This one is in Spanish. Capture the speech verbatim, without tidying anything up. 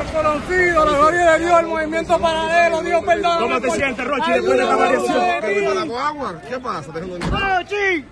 Reconocido, la gloria de Dios, el movimiento paralelo, Dios perdón. ¿Cómo te sientes, Rochi, después de esta variación? ¿Qué pasa? ¿Rochi?